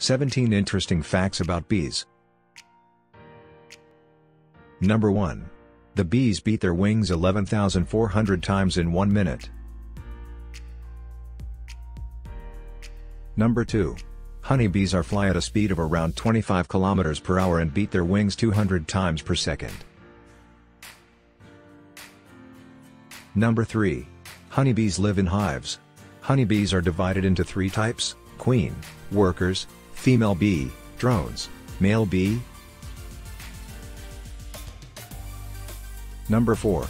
17 interesting facts about bees. Number 1. The bees beat their wings 11,400 times in 1 minute. Number 2. Honeybees are fly at a speed of around 25 kilometers per hour and beat their wings 200 times per second. Number 3. Honeybees live in hives. Honeybees are divided into 3 types: queen, workers; female bee, drones; male bee. Number 4.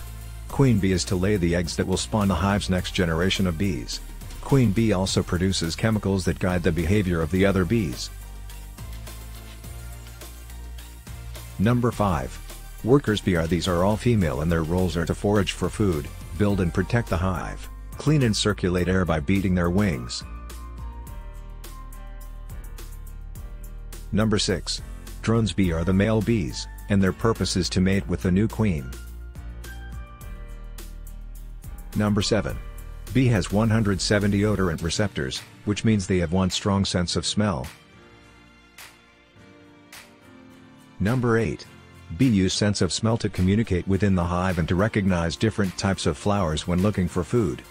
Queen bee is to lay the eggs that will spawn the hive's next generation of bees. Queen bee also produces chemicals that guide the behavior of the other bees. Number 5. Workers bee are all female and their roles are to forage for food, build and protect the hive, clean and circulate air by beating their wings. Number 6. Drones bee are the male bees, and their purpose is to mate with the new queen. Number 7. Bee has 170 odorant receptors, which means they have 1 strong sense of smell. Number 8. Bee use sense of smell to communicate within the hive and to recognize different types of flowers when looking for food.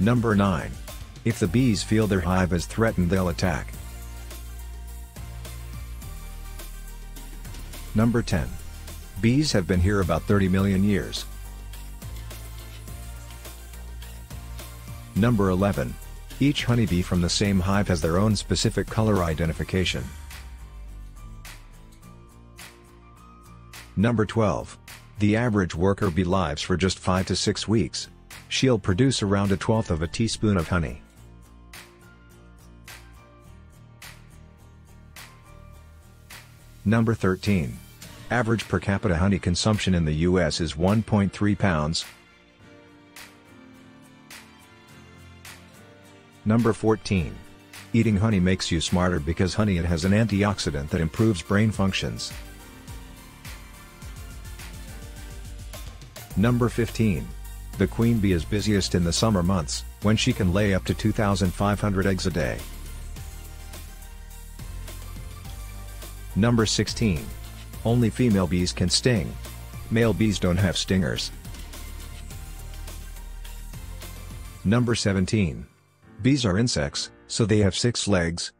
Number 9. If the bees feel their hive is threatened, they'll attack. Number 10. Bees have been here about 30 million years. Number 11. Each honeybee from the same hive has their own specific color identification. Number 12. The average worker bee lives for just 5 to 6 weeks. She'll produce around 1/12 of a teaspoon of honey. Number 13. Average per capita honey consumption in the US is 1.3 pounds. Number 14. Eating honey makes you smarter because it has an antioxidant that improves brain functions. Number 15. The queen bee is busiest in the summer months, when she can lay up to 2,500 eggs a day. Number 16. Only female bees can sting. Male bees don't have stingers. Number 17. Bees are insects, so they have 6 legs,